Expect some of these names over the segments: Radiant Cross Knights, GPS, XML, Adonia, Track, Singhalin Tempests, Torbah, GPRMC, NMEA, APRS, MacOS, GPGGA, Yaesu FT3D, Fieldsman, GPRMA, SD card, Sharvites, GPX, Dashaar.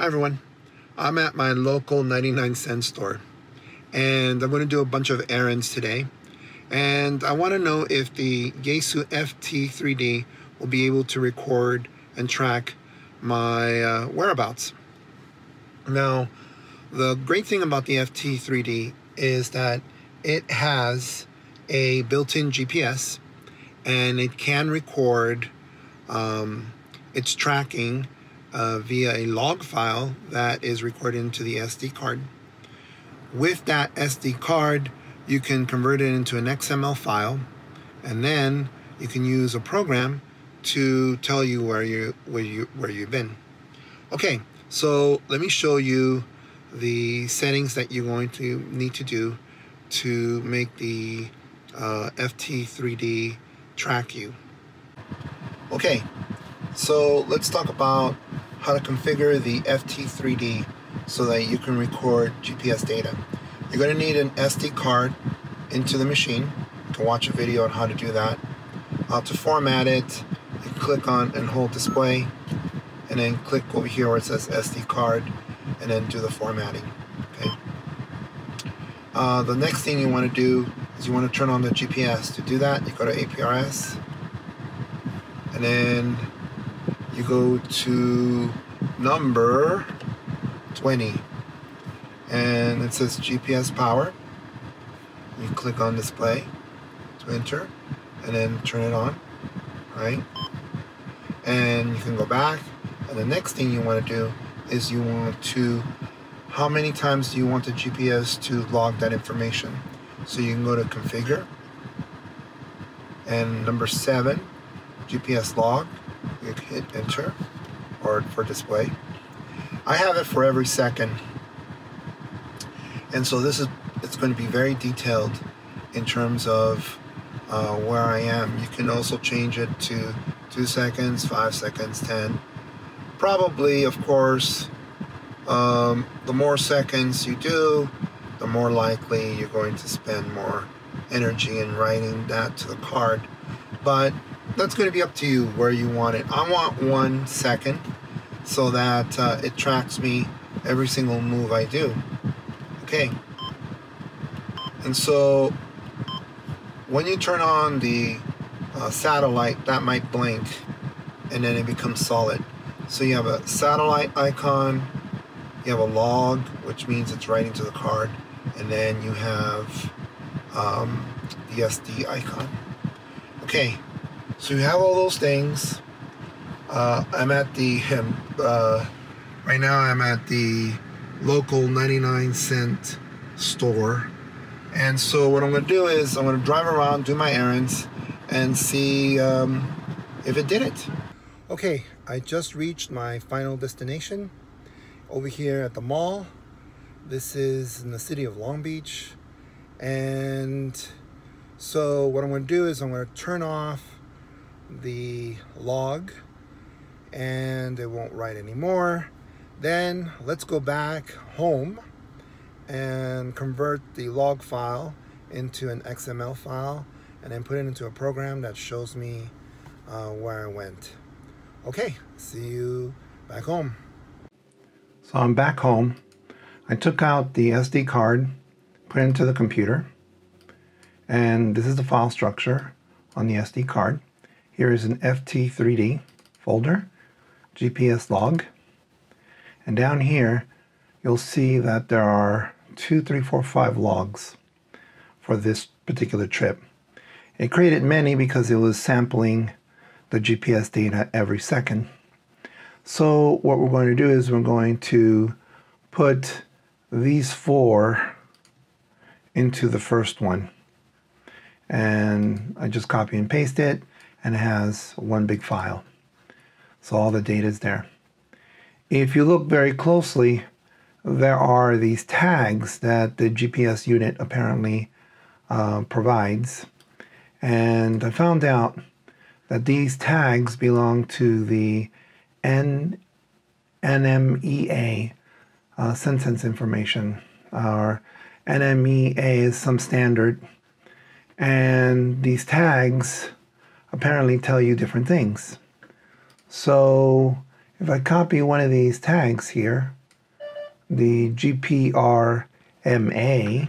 Hi everyone, I'm at my local 99-cent store and I'm going to do a bunch of errands today, and I want to know if the Yaesu FT3D will be able to record and track my whereabouts. Now, the great thing about the FT3D is that it has a built-in GPS and it can record its tracking via a log file that is recorded into the SD card. With that SD card, you can convert it into an XML file, and then you can use a program to tell you where you've been. Okay, so let me show you the settings that you're going to need to do to make the FT3D track you. Okay, so let's talk about how to configure the FT3D so that you can record GPS data. You're going to need an SD card into the machine. You can watch a video on how to do that. To format it, you click on and hold display, and then click over here where it says SD card, and then do the formatting. Okay. The next thing you want to do is you want to turn on the GPS. To do that, you go to APRS, and then you go to number 20 and it says GPS power. You click on display to enter and then turn it on, right? And you can go back, and the next thing you want to do is you want to, how many times do you want the GPS to log that information? So you can go to configure and number 7, GPS log. You hit enter or for display. I have it for every second, and so it's going to be very detailed in terms of where I am. You can also change it to 2 seconds, 5 seconds, 10. Probably, of course, the more seconds you do, the more likely you're going to spend more energy in writing that to the card, but that's going to be up to you where you want it. I want 1 second so that it tracks me every single move I do. Okay. And so when you turn on the satellite, that might blink and then it becomes solid. So you have a satellite icon, you have a log, which means it's writing to the card, and then you have the SD icon. Okay. So you have all those things. I'm at the, right now I'm at the local 99-cent store. And so what I'm gonna do is I'm gonna drive around, do my errands, and see if it did it. Okay, I just reached my final destination over here at the mall. This is in the city of Long Beach. And so what I'm gonna do is I'm gonna turn off the log and it won't write anymore. Then let's go back home and convert the log file into an XML file and then put it into a program that shows me where I went. Okay, see you back home. So I'm back home. I took out the SD card, put it into the computer, and this is the file structure on the SD card. Here is an FT3D folder, GPS log, and down here you'll see that there are 2, 3, 4, 5 logs for this particular trip. It created many because it was sampling the GPS data every second. So what we're going to do is we're going to put these 4 into the first one. And I just copy and paste it, and it has one big file. So all the data is there. If you look very closely, there are these tags that the GPS unit apparently provides. And I found out that these tags belong to the NMEA census information. Our NMEA is some standard. And these tags apparently tell you different things. So If I copy one of these tags here, the GPRMA,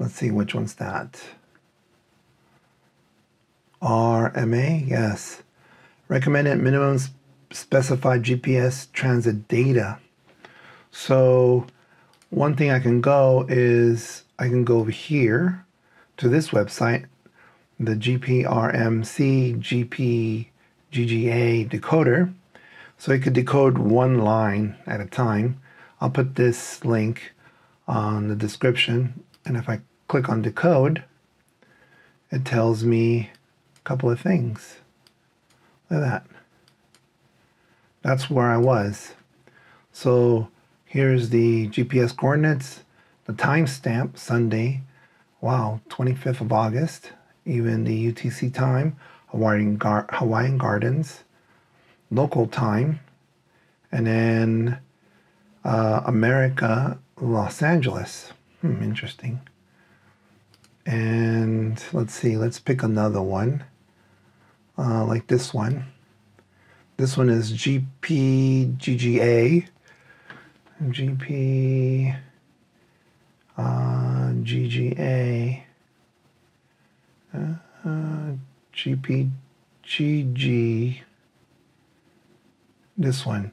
let's see which one's that. RMA, yes. Recommended minimum specified GPS transit data. So one thing I can go is I can go over here to this website, the GPRMC GPGGA decoder. So it could decode one line at a time. I'll put this link on the description. And if I click on decode, it tells me a couple of things. Look at that. That's where I was. So here's the GPS coordinates, the timestamp, Sunday, wow, 25th of August, even the UTC time, Hawaiian Gardens, local time, and then America, Los Angeles. Interesting. And let's see, let's pick another one, like this one. This one is GPGGA, GPGGA, GPGG, this one,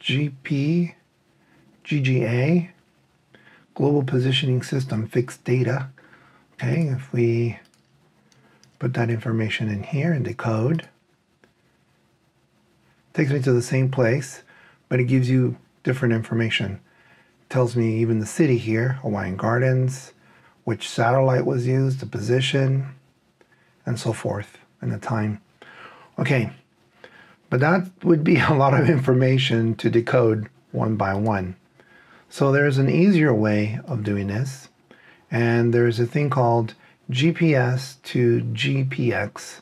GPGGA, Global Positioning System, Fixed Data. Okay, if we put that information in here and decode, it takes me to the same place, but it gives you different information. It tells me even the city here, Hawaiian Gardens, which satellite was used, the position, and so forth, and the time. Okay, but that would be a lot of information to decode one by one. So there's an easier way of doing this, and there's a thing called GPS to GPX.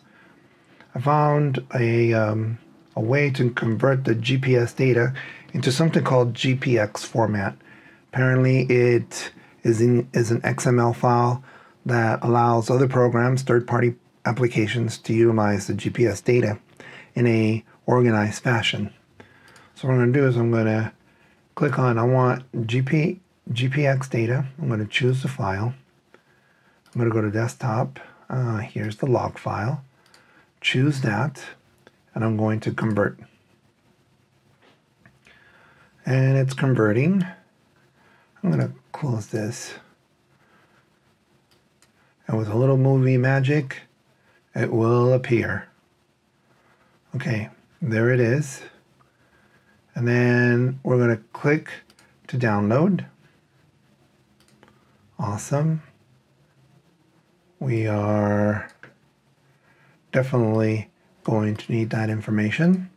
I found a way to convert the GPS data into something called GPX format. Apparently it is an XML file that allows other programs, third-party applications, to utilize the GPS data in a organized fashion. So what I'm going to do is I'm going to click on, I want GPX data. I'm going to choose the file. I'm going to go to desktop. Here's the log file. Choose that, and I'm going to convert. And it's converting. I'm going to close this. And with a little movie magic, it will appear. Okay, there it is. And then we're going to click to download. Awesome. We are definitely going to need that information.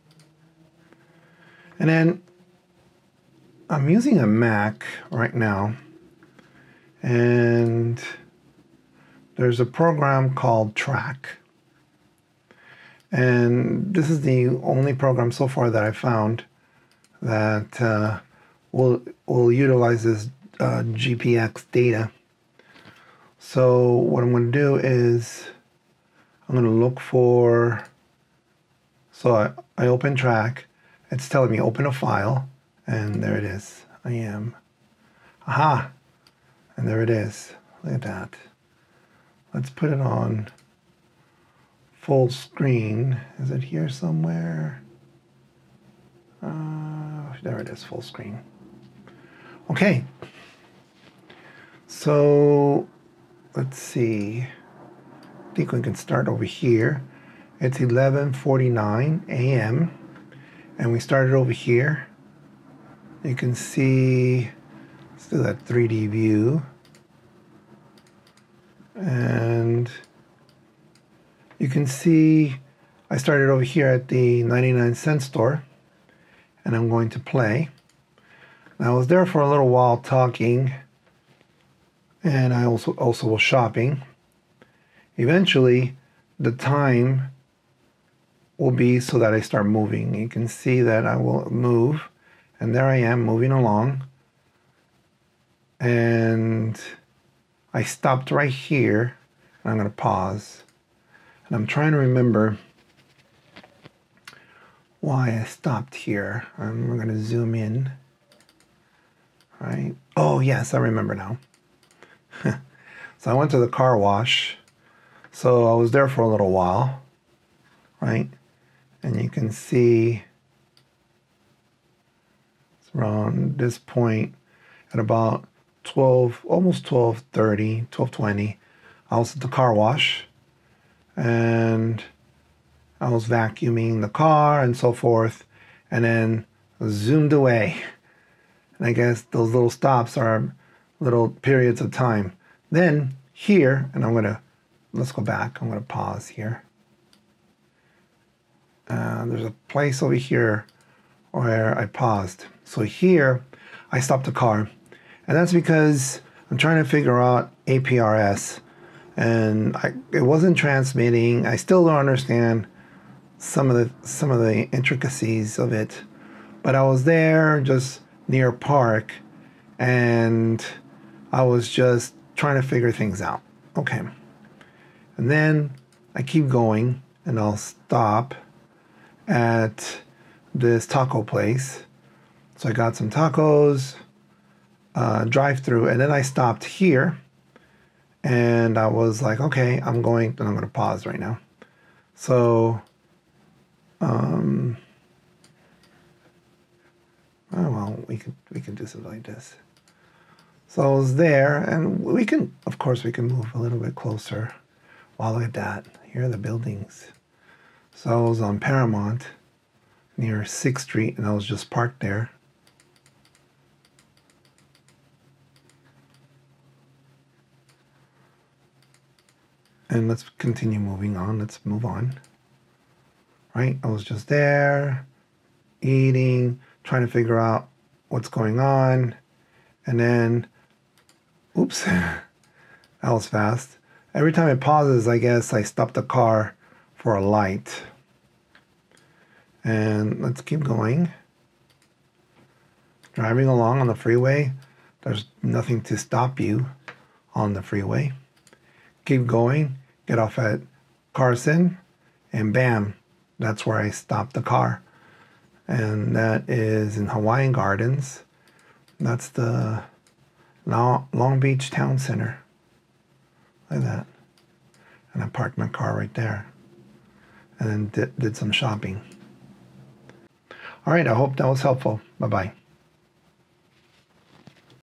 And then I'm using a Mac right now, and there's a program called Track. And this is the only program so far that I found that will utilize this GPX data. So what I'm going to do is I'm going to look for, so I open Track. It's telling me open a file, and there it is. I am. Aha! And there it is. Look at that. Let's put it on full screen. Is it here somewhere? There it is, full screen. Okay, so let's see. I think we can start over here. It's 11:49 a.m. and we started over here. You can see, let's do that 3D view. And you can see I started over here at the 99-cent store. And I'm going to play. And I was there for a little while talking, and I also was shopping. Eventually, the time will be so that I start moving. You can see that I will move, and there I am moving along. And I stopped right here, and I'm going to pause. And I'm trying to remember why I stopped here. We're going to zoom in. Right. Oh, yes, I remember now. So I went to the car wash. So I was there for a little while. Right. And you can see it's around this point at about 12, almost 12:30, 12:20. I was at the car wash and I was vacuuming the car and so forth, and then zoomed away. And I guess those little stops are little periods of time. Then here, and let's go back. I'm gonna pause here. There's a place over here where I paused. So here, I stopped the car. And that's because I'm trying to figure out APRS. And it wasn't transmitting. I still don't understand some of the intricacies of it. But I was there just near a park, and I was just trying to figure things out. Okay. And then I keep going, and I'll stop at this taco place. So I got some tacos, drive-through, and then I stopped here, and I was like, okay, I'm going to pause right now. So, oh, well, we can do something like this. So I was there, and of course we can move a little bit closer. Wow, look at that. Here are the buildings. So I was on Paramount near 6th Street, and I was just parked there. And let's continue moving on. Let's move on. Right? I was just there, eating, trying to figure out what's going on. And then, oops, that was fast. Every time it pauses, I guess I stop the car for a light. And let's keep going. Driving along on the freeway. There's nothing to stop you on the freeway. Keep going, get off at Carson, and bam, that's where I stopped the car. And that is in Hawaiian Gardens. That's the Long Beach Town Center. Like that. And I parked my car right there. And then did some shopping. All right, I hope that was helpful. Bye-bye.